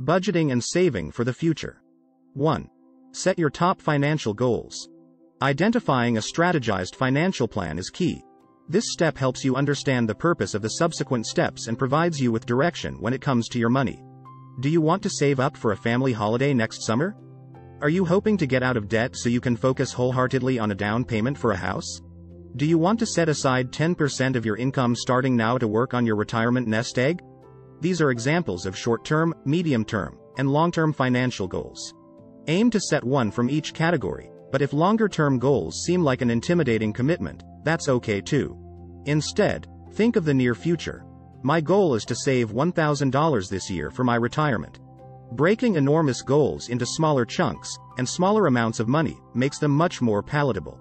Budgeting and saving for the future. 1. Set your top financial goals. Identifying a strategized financial plan is key. This step helps you understand the purpose of the subsequent steps and provides you with direction when it comes to your money. Do you want to save up for a family holiday next summer? Are you hoping to get out of debt so you can focus wholeheartedly on a down payment for a house? Do you want to set aside 10% of your income starting now to work on your retirement nest egg? These are examples of short-term, medium-term, and long-term financial goals. Aim to set one from each category, but if longer-term goals seem like an intimidating commitment, that's okay too. Instead, think of the near future. My goal is to save $1,000 this year for my retirement. Breaking enormous goals into smaller chunks, and smaller amounts of money, makes them much more palatable.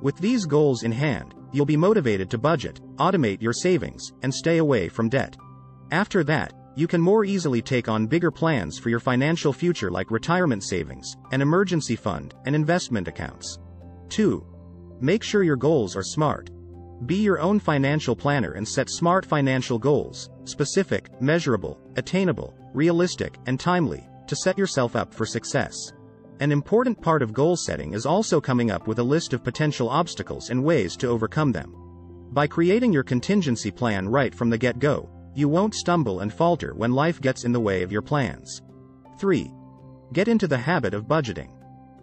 With these goals in hand, you'll be motivated to budget, automate your savings, and stay away from debt. After that, you can more easily take on bigger plans for your financial future like retirement savings, an emergency fund, and investment accounts. 2. Make sure your goals are smart. Be your own financial planner and set smart financial goals, specific, measurable, attainable, realistic, and timely, to set yourself up for success. An important part of goal setting is also coming up with a list of potential obstacles and ways to overcome them. By creating your contingency plan right from the get-go, you won't stumble and falter when life gets in the way of your plans. 3. Get into the habit of budgeting.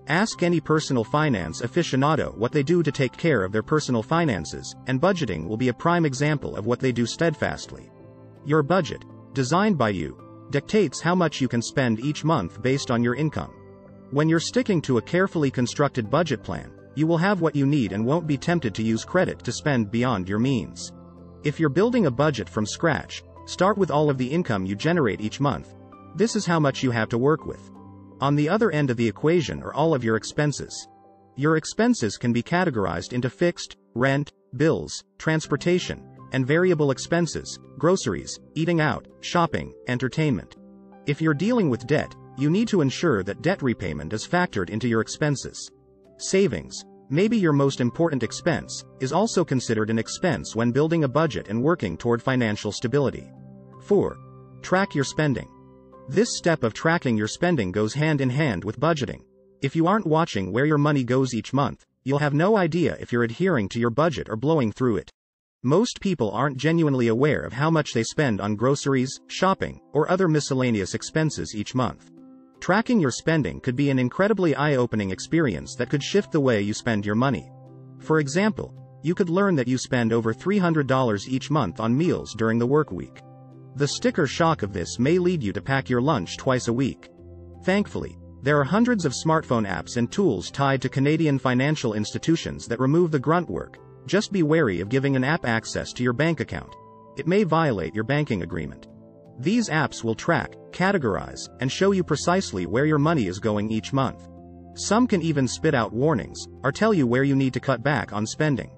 Ask any personal finance aficionado what they do to take care of their personal finances, and budgeting will be a prime example of what they do steadfastly. Your budget, designed by you, dictates how much you can spend each month based on your income. When you're sticking to a carefully constructed budget plan, you will have what you need and won't be tempted to use credit to spend beyond your means. If you're building a budget from scratch, start with all of the income you generate each month. This is how much you have to work with. On the other end of the equation are all of your expenses. Your expenses can be categorized into fixed, rent, bills, transportation, and variable expenses, groceries, eating out, shopping, entertainment. If you're dealing with debt, you need to ensure that debt repayment is factored into your expenses. Savings, maybe your most important expense, is also considered an expense when building a budget and working toward financial stability. 4. Track your spending. This step of tracking your spending goes hand in hand with budgeting. If you aren't watching where your money goes each month, you'll have no idea if you're adhering to your budget or blowing through it. Most people aren't genuinely aware of how much they spend on groceries, shopping, or other miscellaneous expenses each month. Tracking your spending could be an incredibly eye-opening experience that could shift the way you spend your money. For example, you could learn that you spend over $300 each month on meals during the work week. The sticker shock of this may lead you to pack your lunch twice a week. Thankfully, there are hundreds of smartphone apps and tools tied to Canadian financial institutions that remove the grunt work. Just be wary of giving an app access to your bank account. It may violate your banking agreement. These apps will track, categorize, and show you precisely where your money is going each month. Some can even spit out warnings, or tell you where you need to cut back on spending.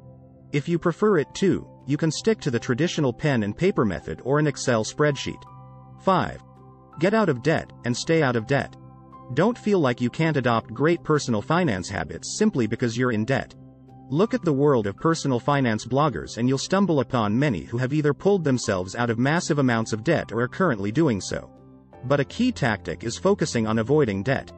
If you prefer it too, you can stick to the traditional pen and paper method or an Excel spreadsheet. 5. Get out of debt and stay out of debt. Don't feel like you can't adopt great personal finance habits simply because you're in debt. Look at the world of personal finance bloggers and you'll stumble upon many who have either pulled themselves out of massive amounts of debt or are currently doing so. But a key tactic is focusing on avoiding debt.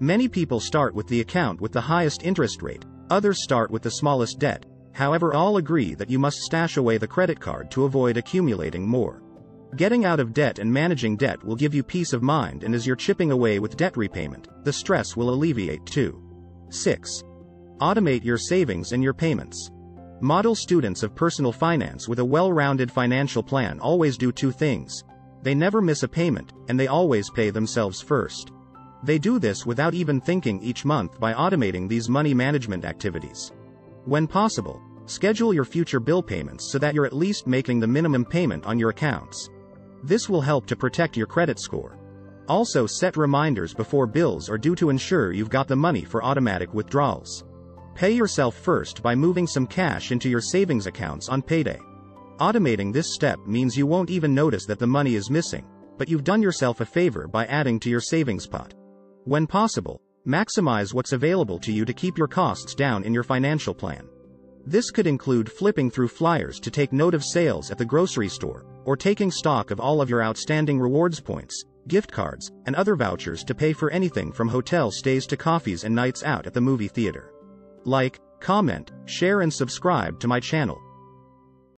Many people start with the account with the highest interest rate, others start with the smallest debt. However, all agree that you must stash away the credit card to avoid accumulating more. Getting out of debt and managing debt will give you peace of mind, and as you're chipping away with debt repayment, the stress will alleviate too. 6. Automate your savings and your payments. Model students of personal finance with a well-rounded financial plan always do two things. They never miss a payment, and they always pay themselves first. They do this without even thinking each month by automating these money management activities. When possible, schedule your future bill payments so that you're at least making the minimum payment on your accounts. This will help to protect your credit score. Also, set reminders before bills are due to ensure you've got the money for automatic withdrawals. Pay yourself first by moving some cash into your savings accounts on payday. Automating this step means you won't even notice that the money is missing, but you've done yourself a favor by adding to your savings pot. When possible, maximize what's available to you to keep your costs down in your financial plan. This could include flipping through flyers to take note of sales at the grocery store, or taking stock of all of your outstanding rewards points, gift cards, and other vouchers to pay for anything from hotel stays to coffees and nights out at the movie theater. Like, comment, share and subscribe to my channel.